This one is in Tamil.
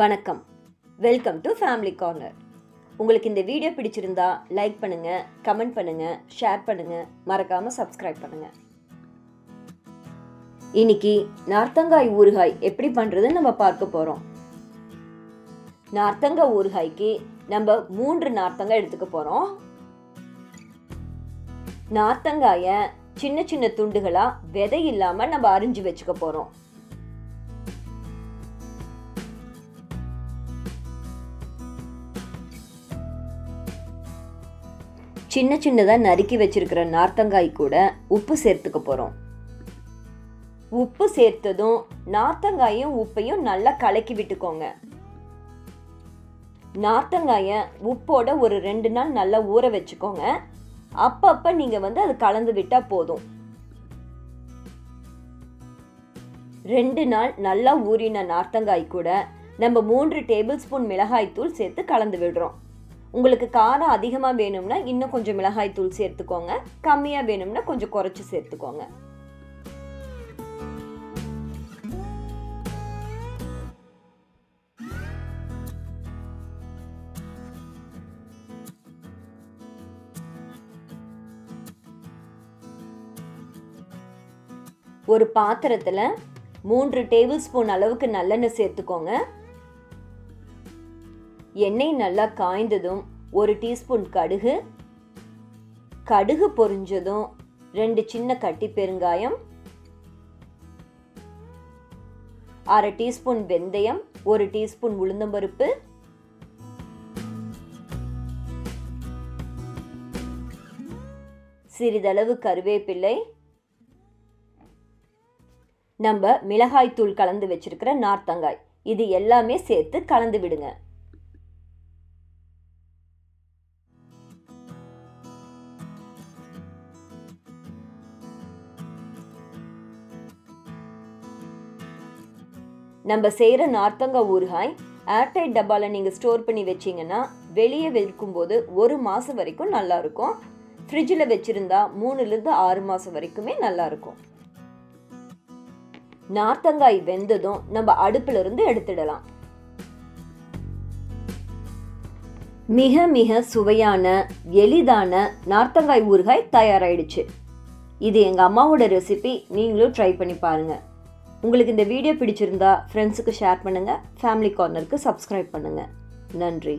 வணக்கம். Welcome to family corner. உங்களுக்கு இந்த வீடியோ பிடிச்சிருந்தா லைக் பண்ணுங்க, கமெண்ட் பண்ணுங்க, ஷேர் பண்ணுங்க, மறக்காம சப்ஸ்கிரைப் பண்ணுங்க. இன்னைக்கு நார்த்தங்காய் ஊறுகாய் எப்படி பண்றதுன்னு நம்ம பார்க்க போறோம். நார்த்தங்காய் ஊறுகாய்க்கு நம்ம 3 நார்த்தங்காய் எடுத்துக்க போறோம். நார்த்தங்காயை சின்ன சின்ன துண்டுகளா விதை இல்லாம நம்ம அரிஞ்சு வச்சுக்க போறோம். சின்ன சின்னதா நறுக்கி வச்சிருக்கிற நார்த்தங்காய் கூட உப்பு சேர்த்துக்க போறோம். உப்பு சேர்த்ததும் நார்த்தங்காயும் உப்பையும் நல்லா கலக்கி விட்டுக்கோங்க. நார்த்தங்காயை உப்போட ஒரு 2 நாள் நல்லா ஊற வச்சுக்கோங்க. அப்பப்ப நீங்க அது கலந்து விட்டா போதும். 2 நாள் நல்லா ஊறின நார்த்தங்காய் கூட நம்ம 3 டேபிள் ஸ்பூன் மிளகாய் தூள் சேர்த்து கலந்து விடுறோம். உங்களுக்கு காரம் அதிகமா வேணும்னா இன்னும் கொஞ்சம் மிளகாய் தூள் சேர்த்துக்கோங்க, கம்மியா வேணும்னா கொஞ்சம் குறைச்சு சேர்த்துக்கோங்க. ஒரு பாத்திரத்துல 3 டேபிள் ஸ்பூன் அளவுக்கு நல்லெண்ணெய் சேர்த்துக்கோங்க. எண்ணெய் நல்லா காய்ந்ததும் 1 டீஸ்பூன் கடுகு பொரிஞ்சதும் 2 சின்ன கட்டி பெருங்காயம், 1/2 டீஸ்பூன் வெந்தயம், 1 டீஸ்பூன் உளுந்தம்பருப்பு, 1 சிறிதளவு கருவேப்பிலை, நம்ம மிளகாய் தூள் கலந்து வச்சிருக்கிற நார்த்தங்காய், இது எல்லாமே சேர்த்து கலந்து விடுங்க. நம்ம செய்யற நார்த்தங்காய் ஊறுகாய் ஏர்டைட் டப்பால நீங்க ஸ்டோர் பண்ணி வச்சீங்கன்னா வெளியே விற்கும்போது 1 மாசம் வரைக்கும் நல்லா இருக்கும். ஃப்ரிட்ஜில் வச்சிருந்தா 3 to 6 மாசம் வரைக்குமே நல்லா இருக்கும். நார்த்தங்காய் வெந்ததும் நம்ம அடுப்புல இருந்து எடுத்துடலாம். மிக மிக சுவையான எளிதான நார்த்தங்காய் ஊறுகாய் தயாராயிடுச்சு. இது எங்க அம்மாவோட ரெசிபி, நீங்களும் ட்ரை பண்ணி பாருங்க. உங்களுக்கு இந்த வீடியோ பிடிச்சிருந்தா ஃப்ரெண்ட்ஸுக்கு ஷேர் பண்ணுங்க, ஃபேமிலி கார்னருக்கு சப்ஸ்கிரைப் பண்ணுங்க. நன்றி.